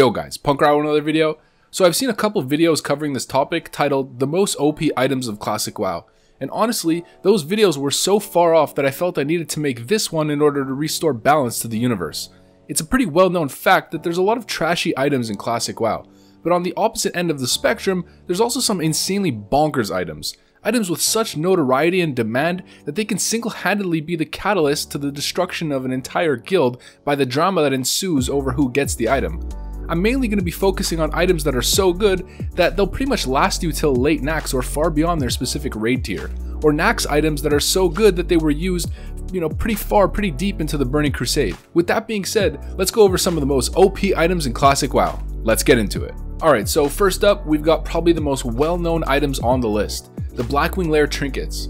Yo guys, Punkrat with another video. So I've seen a couple videos covering this topic titled The Most OP Items of Classic WoW, and honestly, those videos were so far off that I felt I needed to make this one in order to restore balance to the universe. It's a pretty well-known fact that there's a lot of trashy items in Classic WoW, but on the opposite end of the spectrum, there's also some insanely bonkers items. Items with such notoriety and demand that they can single-handedly be the catalyst to the destruction of an entire guild by the drama that ensues over who gets the item. I'm mainly going to be focusing on items that are so good that they'll pretty much last you till late Naxx or far beyond their specific raid tier, or Naxx items that are so good that they were used, you know, pretty deep into the Burning Crusade. With that being said, let's go over some of the most OP items in Classic WoW. Let's get into it. Alright, so first up, we've got probably the most well-known items on the list. The Blackwing Lair trinkets.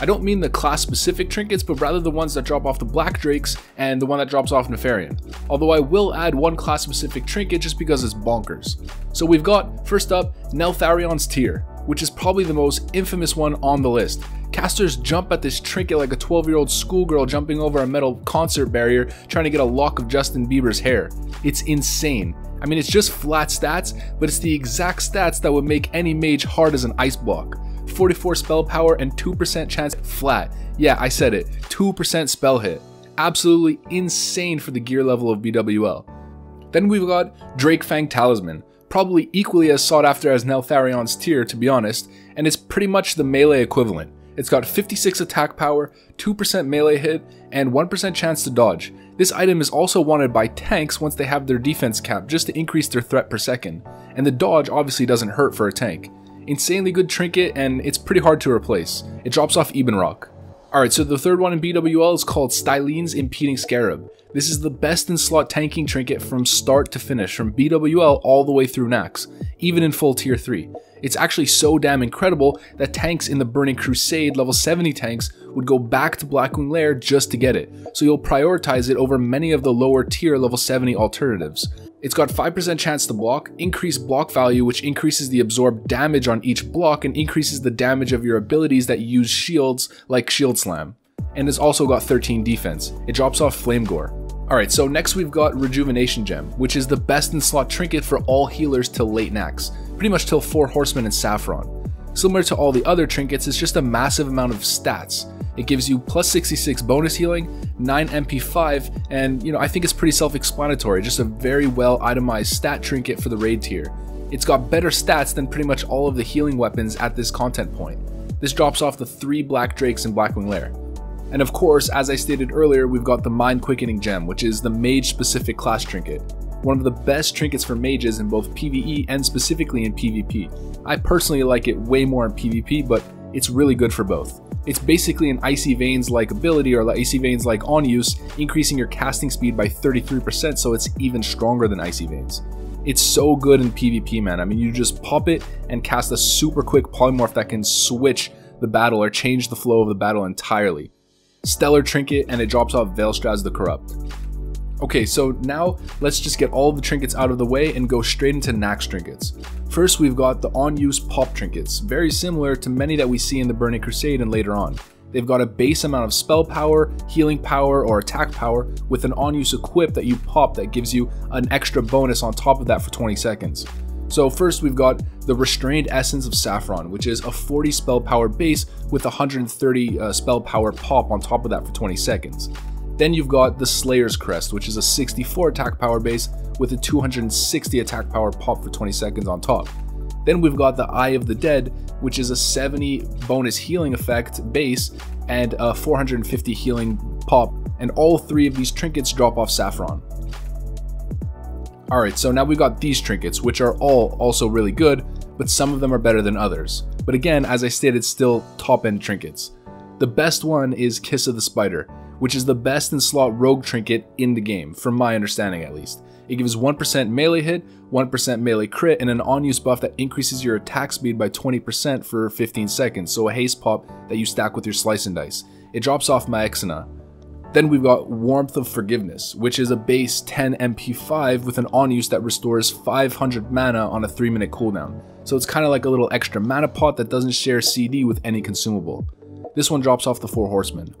I don't mean the class-specific trinkets, but rather the ones that drop off the Black Drakes and the one that drops off Nefarian. Although I will add one class-specific trinket just because it's bonkers. So we've got, first up, Neltharion's Tear, which is probably the most infamous one on the list. Casters jump at this trinket like a 12-year-old schoolgirl jumping over a metal concert barrier trying to get a lock of Justin Bieber's hair. It's insane. I mean, it's just flat stats, but it's the exact stats that would make any mage hard as an ice block. 44 spell power and 2% chance flat. Yeah, I said it, 2% spell hit. Absolutely insane for the gear level of BWL. Then we've got Drakefang Talisman, probably equally as sought after as Neltharion's Tear, to be honest, and it's pretty much the melee equivalent. It's got 56 attack power, 2% melee hit, and 1% chance to dodge. This item is also wanted by tanks once they have their defense capped just to increase their threat per second, and the dodge obviously doesn't hurt for a tank. Insanely good trinket, and it's pretty hard to replace. It drops off Ebenrock. Alright, so the third one in BWL is called Styleen's Impeding Scarab. This is the best in slot tanking trinket from start to finish, from BWL all the way through Naxx, even in full tier 3. It's actually so damn incredible that tanks in the Burning Crusade level 70 tanks would go back to Blackwing Lair just to get it, so you'll prioritize it over many of the lower tier level 70 alternatives. It's got 5% chance to block, increased block value which increases the absorbed damage on each block and increases the damage of your abilities that use shields like Shield Slam. And it's also got 13 defense. It drops off Flamegore. Alright, so next we've got Rejuvenation Gem, which is the best in slot trinket for all healers till late Naxx, pretty much till 4 Horsemen and Saffron. Similar to all the other trinkets, it's just a massive amount of stats. It gives you plus 66 bonus healing, 9 MP5, and I think it's pretty self-explanatory, just a very well itemized stat trinket for the raid tier. It's got better stats than pretty much all of the healing weapons at this content point. This drops off the 3 Black Drakes in Blackwing Lair. And of course, as I stated earlier, we've got the Mind Quickening Gem, which is the mage-specific class trinket. One of the best trinkets for mages in both PvE and specifically in PvP. I personally like it way more in PvP, but it's really good for both. It's basically an Icy Veins-like ability or Icy Veins-like on use, increasing your casting speed by 33%, so it's even stronger than Icy Veins. It's so good in PvP, man. I mean, you just pop it and cast a super quick polymorph that can switch the battle or change the flow of the battle entirely. Stellar trinket, and it drops off Vaelastrasz the Corrupt. Okay, so now let's just get all the trinkets out of the way and go straight into Naxx trinkets. First, we've got the on-use pop trinkets, very similar to many that we see in the Burning Crusade and later on. They've got a base amount of spell power, healing power, or attack power with an on-use equip that you pop that gives you an extra bonus on top of that for 20 seconds. So first we've got the Restrained Essence of Saffron, which is a 40 spell power base with 130 spell power pop on top of that for 20 seconds. Then you've got the Slayer's Crest, which is a 64 attack power base with a 260 attack power pop for 20 seconds on top. Then we've got the Eye of the Dead, which is a 70 bonus healing effect base and a 450 healing pop, and all 3 of these trinkets drop off Saffron. Alright, so now we've got these trinkets, which are all also really good, but some of them are better than others. But again, as I stated, still top end trinkets. The best one is Kiss of the Spider, which is the best in slot rogue trinket in the game, from my understanding at least. It gives 1% melee hit, 1% melee crit, and an on-use buff that increases your attack speed by 20% for 15 seconds, so a haste pop that you stack with your slice and dice. It drops off Maexxna. Then we've got Warmth of Forgiveness, which is a base 10 MP5 with an on-use that restores 500 mana on a 3-minute cooldown, so it's kind of like a little extra mana pot that doesn't share CD with any consumable. This one drops off the 4 Horsemen.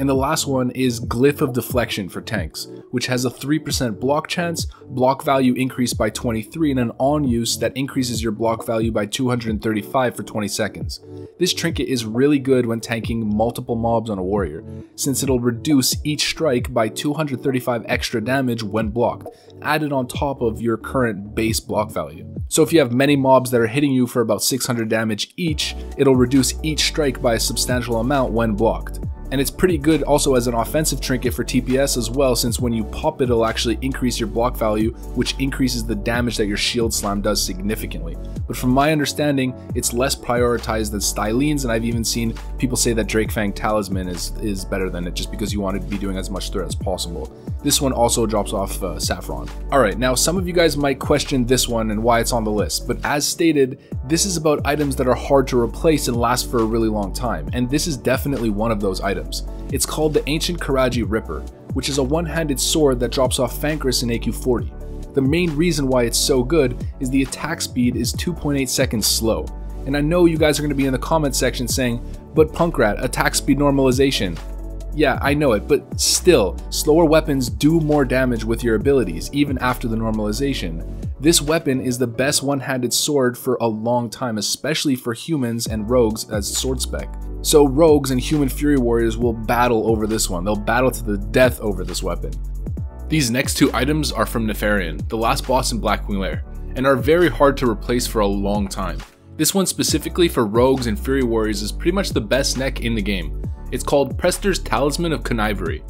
And the last one is Glyph of Deflection for tanks, which has a 3% block chance, block value increased by 23, and an on use that increases your block value by 235 for 20 seconds. This trinket is really good when tanking multiple mobs on a warrior, since it'll reduce each strike by 235 extra damage when blocked, added on top of your current base block value. So if you have many mobs that are hitting you for about 600 damage each, it'll reduce each strike by a substantial amount when blocked. And it's pretty good also as an offensive trinket for TPS as well, since when you pop it, it'll actually increase your block value, which increases the damage that your shield slam does significantly. But from my understanding, it's less prioritized than Styleen's, and I've even seen people say that Drakefang Talisman is better than it, just because you want to be doing as much threat as possible. This one also drops off Saffron. Alright, now some of you guys might question this one and why it's on the list, but as stated, this is about items that are hard to replace and last for a really long time, and this is definitely one of those items. It's called the Ancient Qiraji Ripper, which is a one-handed sword that drops off Fankris and AQ40. The main reason why it's so good is the attack speed is 2.8 seconds slow. And I know you guys are going to be in the comment section saying, but Punkrat, attack speed normalization. Yeah, I know it, but still, slower weapons do more damage with your abilities, even after the normalization. This weapon is the best one-handed sword for a long time, especially for humans and rogues as sword spec. So rogues and human fury warriors will battle over this one. They'll battle to the death over this weapon. These next two items are from Nefarian, the last boss in Blackwing Lair, and are very hard to replace for a long time. This one specifically for rogues and fury warriors is pretty much the best neck in the game. It's called Prestor's Talisman of Cunningery.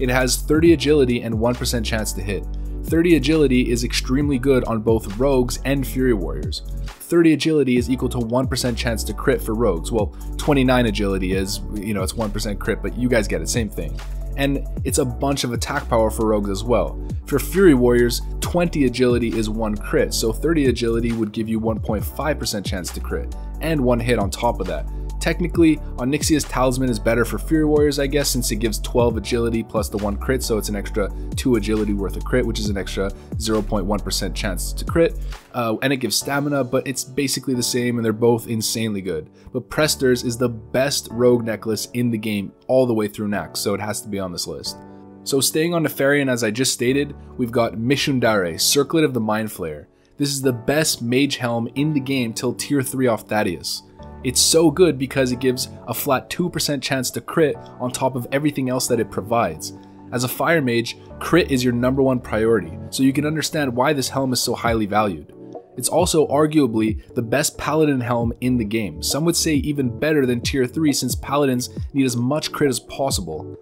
It has 30 agility and 1% chance to hit. 30 agility is extremely good on both rogues and fury warriors. 30 agility is equal to 1% chance to crit for rogues. Well, 29 agility is, you know, it's 1% crit, but you guys get it, same thing. And it's a bunch of attack power for rogues as well. For fury warriors, 20 agility is 1 crit, so 30 agility would give you 1.5% chance to crit, and 1 hit on top of that. Technically, Onyxia's Talisman is better for fury warriors, I guess, since it gives 12 agility plus the 1 crit, so it's an extra 2 agility worth of crit, which is an extra 0.1% chance to crit, and it gives stamina, but it's basically the same, and they're both insanely good. But Prestor's is the best rogue necklace in the game all the way through Naxx, so it has to be on this list. So staying on Nefarian, as I just stated, we've got Mishundare, Circlet of the Mind Flayer. This is the best mage helm in the game till tier 3 off Thaddeus. It's so good because it gives a flat 2% chance to crit on top of everything else that it provides. As a fire mage, crit is your #1 priority, so you can understand why this helm is so highly valued. It's also arguably the best paladin helm in the game, some would say even better than tier 3 since paladins need as much crit as possible.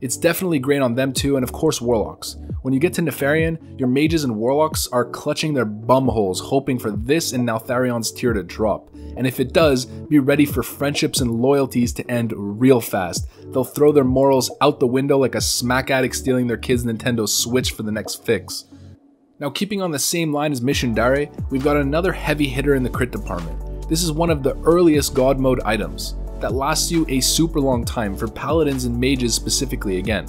It's definitely great on them too, and of course warlocks. When you get to Nefarian, your mages and warlocks are clutching their bumholes hoping for this and Neltharion's Tear to drop. And if it does, be ready for friendships and loyalties to end real fast. They'll throw their morals out the window like a smack addict stealing their kid's Nintendo Switch for the next fix. Now keeping on the same line as Mishundare, we've got another heavy hitter in the crit department. This is one of the earliest god mode items that lasts you a super long time for paladins and mages specifically again.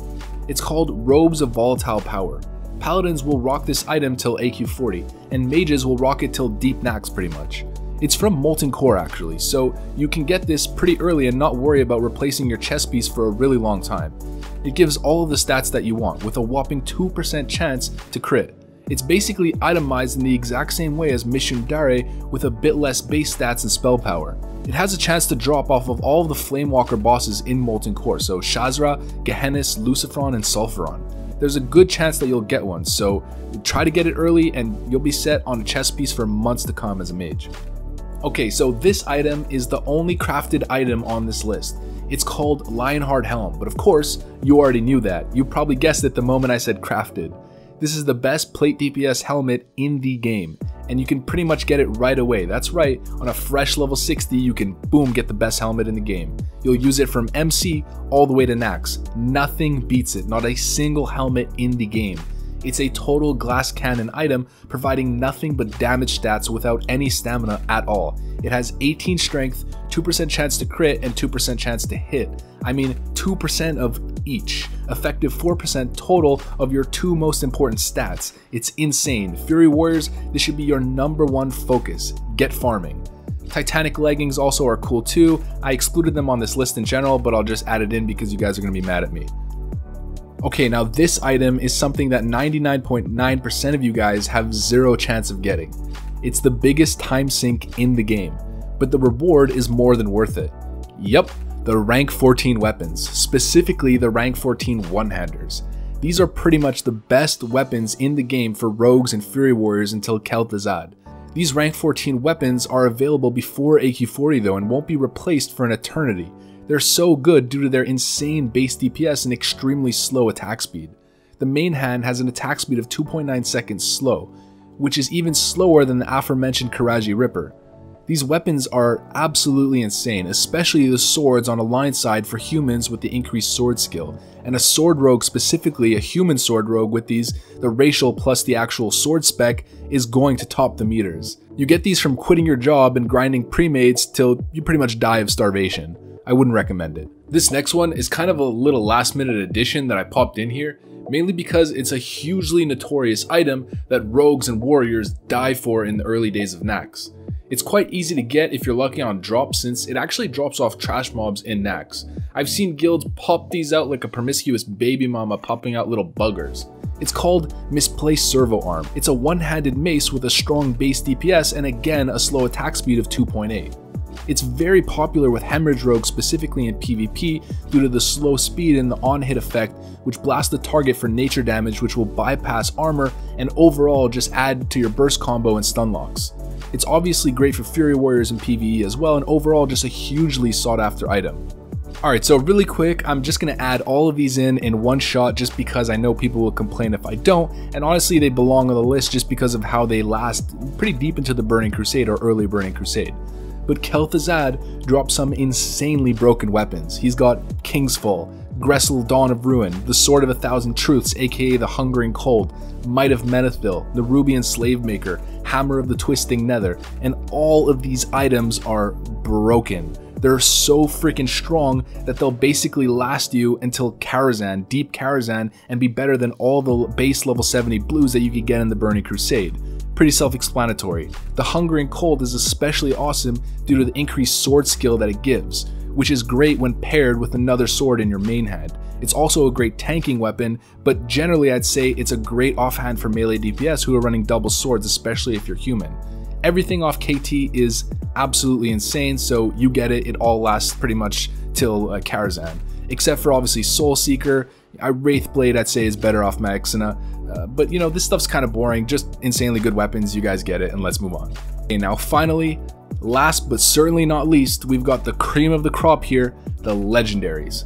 It's called Robes of Volatile Power. Paladins will rock this item till AQ40, and mages will rock it till deep Naxx pretty much. It's from Molten Core actually, so you can get this pretty early and not worry about replacing your chest piece for a really long time. It gives all of the stats that you want, with a whopping 2% chance to crit. It's basically itemized in the exact same way as Mishundare with a bit less base stats and spell power. It has a chance to drop off of all of the Flamewalker bosses in Molten Core, so Shazra, Gehennis, Lucifron, and Sulphuron. There's a good chance that you'll get one, so try to get it early and you'll be set on a chest piece for months to come as a mage. Okay, so this item is the only crafted item on this list. It's called Lionheart Helm, but of course, you already knew that. You probably guessed it the moment I said crafted. This is the best plate DPS helmet in the game, and you can pretty much get it right away. That's right, on a fresh level 60, you can boom, get the best helmet in the game. You'll use it from MC all the way to Naxx. Nothing beats it, not a single helmet in the game. It's a total glass cannon item, providing nothing but damage stats without any stamina at all. It has 18 strength, 2% chance to crit, and 2% chance to hit. I mean, 2% of each, effective 4% total of your 2 most important stats. It's insane. Fury warriors, this should be your #1 focus. Get farming. Titanic leggings also are cool too. I excluded them on this list in general, but I'll just add it in because you guys are gonna be mad at me. Okay, now this item is something that 99.9% of you guys have zero chance of getting. It's the biggest time sink in the game, but the reward is more than worth it. Yep, the rank 14 weapons, specifically the rank 14 one-handers. These are pretty much the best weapons in the game for rogues and fury warriors until Kel'Thuzad. These rank 14 weapons are available before AQ40 though and won't be replaced for an eternity. They're so good due to their insane base DPS and extremely slow attack speed. The main hand has an attack speed of 2.9 seconds slow, which is even slower than the aforementioned Qiraji Ripper. These weapons are absolutely insane, especially the swords on a line side for humans with the increased sword skill, and a sword rogue, specifically a human sword rogue with these, the racial plus the actual sword spec is going to top the meters. You get these from quitting your job and grinding pre-mades till you pretty much die of starvation. I wouldn't recommend it. This next one is kind of a little last minute addition that I popped in here, mainly because it's a hugely notorious item that rogues and warriors die for in the early days of Naxx. It's quite easy to get if you're lucky on drop, since it actually drops off trash mobs in Naxx. I've seen guilds pop these out like a promiscuous baby mama popping out little buggers. It's called Misplaced Servo Arm. It's a one-handed mace with a strong base DPS and again a slow attack speed of 2.8. It's very popular with hemorrhage rogues, specifically in PvP, due to the slow speed and the on-hit effect, which blasts the target for nature damage, which will bypass armor and overall just add to your burst combo and stun locks. It's obviously great for fury warriors and PvE as well, and overall just a hugely sought after item. Alright, so really quick, I'm just going to add all of these in one shot just because I know people will complain if I don't, and honestly they belong on the list just because of how they last pretty deep into the Burning Crusade or early Burning Crusade. But Kel'Thuzad drops some insanely broken weapons. He's got King's Fall, Grestle Dawn of Ruin, the Sword of 1,000 Truths aka the Hungering Cold, Might of Menethil, the Rubian Slavemaker, Hammer of the Twisting Nether, and all of these items are broken. They're so freaking strong that they'll basically last you until Karazhan, Deep Karazhan, and be better than all the base level 70 blues that you could get in the Burning Crusade. Pretty self-explanatory. The Hungering Cold is especially awesome due to the increased sword skill that it gives, which is great when paired with another sword in your main hand. It's also a great tanking weapon, but generally I'd say it's a great offhand for melee DPS who are running double swords, especially if you're human. Everything off KT is absolutely insane, so you get it, it all lasts pretty much till Karazhan. Except for obviously Soul Seeker, Wraithblade I'd say is better off Maexxna. But you know, this stuff's kind of boring, just insanely good weapons, you guys get it, and let's move on. Okay, now finally, last but certainly not least, we've got the cream of the crop here, the legendaries.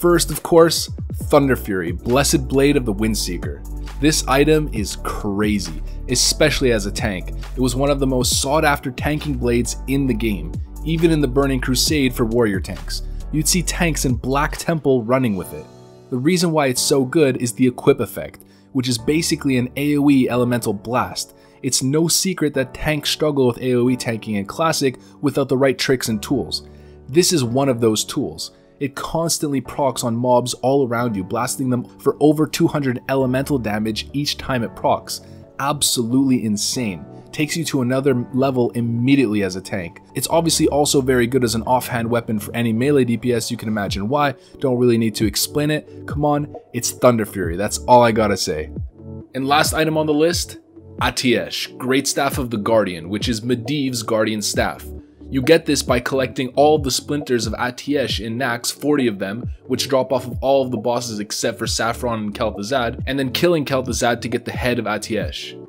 First, of course, Thunder Fury, Blessed Blade of the Windseeker. This item is crazy, especially as a tank. It was one of the most sought after tanking blades in the game, even in the Burning Crusade for warrior tanks. You'd see tanks in Black Temple running with it. The reason why it's so good is the equip effect, which is basically an AoE elemental blast. It's no secret that tanks struggle with AoE tanking in Classic without the right tricks and tools. This is one of those tools. It constantly procs on mobs all around you, blasting them for over 200 elemental damage each time it procs. Absolutely insane. Takes you to another level immediately as a tank. It's obviously also very good as an offhand weapon for any melee DPS, you can imagine why, don't really need to explain it. Come on, it's Thunder Fury, that's all I gotta say. And last item on the list, Atiesh, Great Staff of the Guardian, which is Medivh's Guardian Staff. You get this by collecting all the splinters of Atiesh in Naxx, 40 of them, which drop off of all of the bosses except for Saffron and Kel'Thuzad, and then killing Kel'Thuzad to get the head of Atiesh.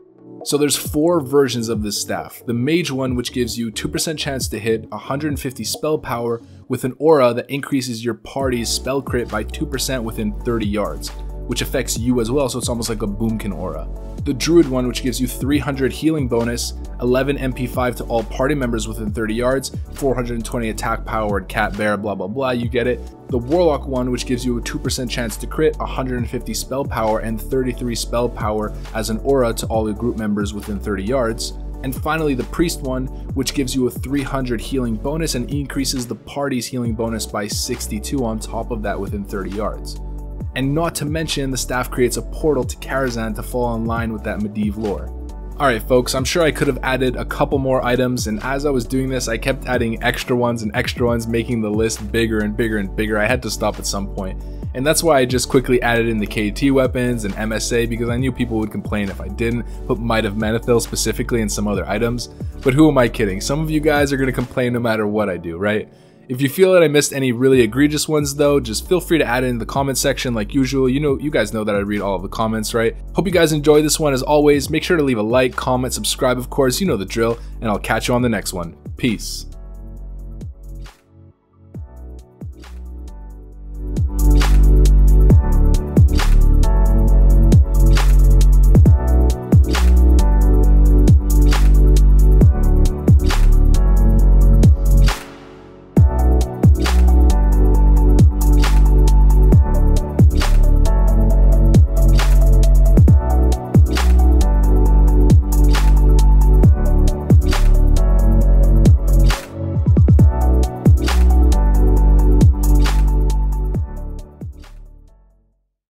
So there's four versions of this staff, the mage one which gives you 2% chance to hit, 150 spell power, with an aura that increases your party's spell crit by 2% within 30 yards, which affects you as well, so it's almost like a boomkin aura. The druid one which gives you 300 healing bonus, 11 MP5 to all party members within 30 yards, 420 attack power and cat bear, blah blah blah, you get it. The warlock one which gives you a 2% chance to crit, 150 spell power and 33 spell power as an aura to all the group members within 30 yards. And finally the priest one which gives you a 300 healing bonus and increases the party's healing bonus by 62 on top of that within 30 yards. And not to mention, the staff creates a portal to Karazhan to fall in line with that Medivh lore. Alright folks, I'm sure I could have added a couple more items, and as I was doing this I kept adding extra ones, making the list bigger and bigger and bigger. I had to stop at some point. And that's why I just quickly added in the KT weapons and MSA, because I knew people would complain if I didn't put Might of Menethil specifically in some other items. But who am I kidding? Some of you guys are going to complain no matter what I do, right? If you feel that I missed any really egregious ones though, just feel free to add it in the comment section like usual. You know, you guys know that I read all of the comments, right? Hope you guys enjoy this one. As always, make sure to leave a like, comment, subscribe, of course, you know the drill, and I'll catch you on the next one. Peace.